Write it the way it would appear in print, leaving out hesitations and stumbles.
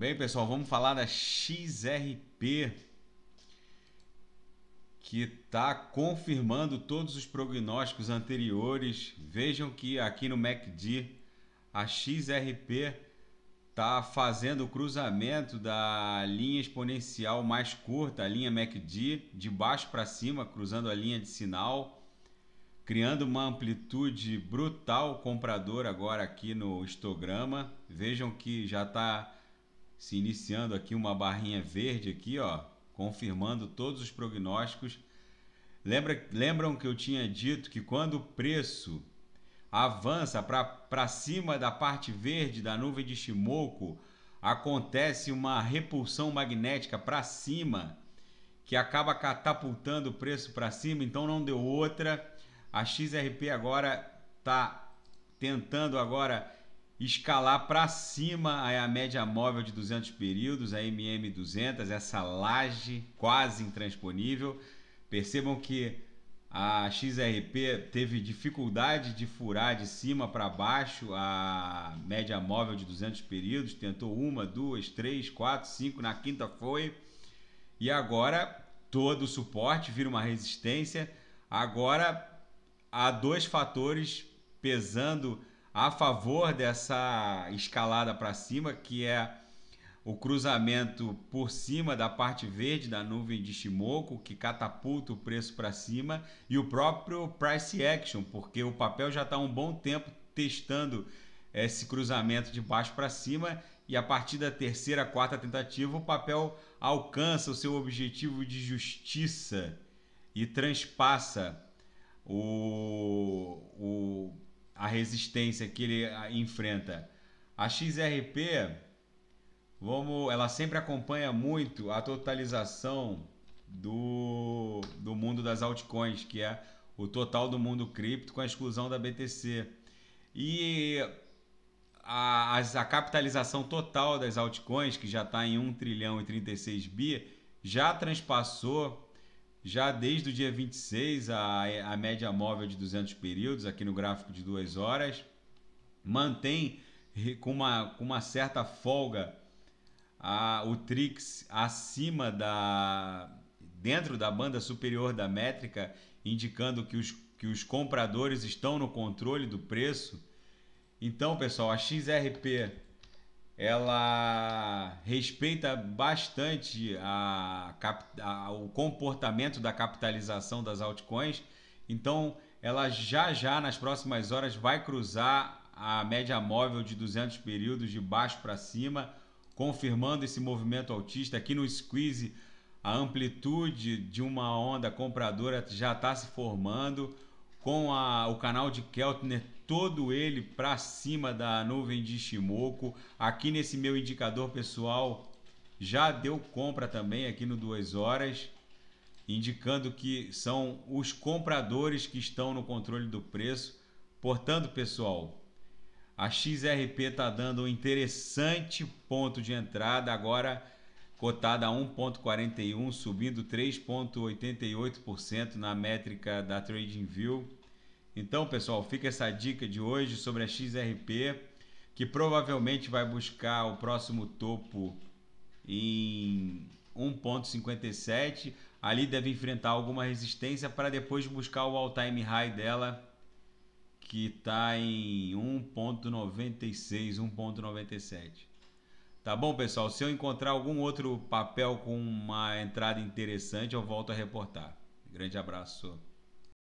Bem, pessoal, vamos falar da XRP, que está confirmando todos os prognósticos anteriores. Vejam que aqui no MACD a XRP está fazendo o cruzamento da linha exponencial mais curta, a linha MACD, de baixo para cima, cruzando a linha de sinal, criando uma amplitude brutal compradora agora aqui no histograma. Vejam que já está se iniciando aqui uma barrinha verde aqui, ó, confirmando todos os prognósticos. Lembram que eu tinha dito que quando o preço avança para cima da parte verde da nuvem de Ichimoku, acontece uma repulsão magnética para cima, que acaba catapultando o preço para cima. Então não deu outra, a XRP agora está tentando agora escalar para cima a média móvel de 200 períodos, a MM200, essa laje quase intransponível. Percebam que a XRP teve dificuldade de furar de cima para baixo a média móvel de 200 períodos, tentou uma, duas, três, quatro, cinco, na quinta foi, e agora todo o suporte vira uma resistência. Agora há dois fatores pesando a favor dessa escalada para cima, que é o cruzamento por cima da parte verde da nuvem de Ichimoku, que catapulta o preço para cima, e o próprio price action, porque o papel já está há um bom tempo testando esse cruzamento de baixo para cima, e a partir da terceira, quarta tentativa o papel alcança o seu objetivo de justiça e transpassa a resistência que ele enfrenta. A XRP, ela sempre acompanha muito a totalização do mundo das altcoins, que é o total do mundo cripto com a exclusão da BTC. E a capitalização total das altcoins, que já está em 1 trilhão e 36 bi, já transpassou, já desde o dia 26, a média móvel de 200 períodos, aqui no gráfico de 2 horas, mantém com uma certa folga o TRIX acima dentro da banda superior da métrica, indicando que os compradores estão no controle do preço. Então, pessoal, a XRP ela respeita bastante o comportamento da capitalização das altcoins. Então ela já nas próximas horas vai cruzar a média móvel de 200 períodos de baixo para cima, confirmando esse movimento altista. Aqui no squeeze a amplitude de uma onda compradora já está se formando, com o canal de Keltner todo ele para cima da nuvem de Ichimoku. Aqui nesse meu indicador, pessoal, já deu compra também aqui no 2 horas, indicando que são os compradores que estão no controle do preço. Portanto, pessoal, a XRP está dando um interessante ponto de entrada, agora cotada a 1,41, subindo 3,88% na métrica da TradingView. Então, pessoal, fica essa dica de hoje sobre a XRP, que provavelmente vai buscar o próximo topo em 1,57. Ali deve enfrentar alguma resistência para depois buscar o all-time high dela, que está em 1,96, 1,97. Tá bom, pessoal? Se eu encontrar algum outro papel com uma entrada interessante, eu volto a reportar. Grande abraço.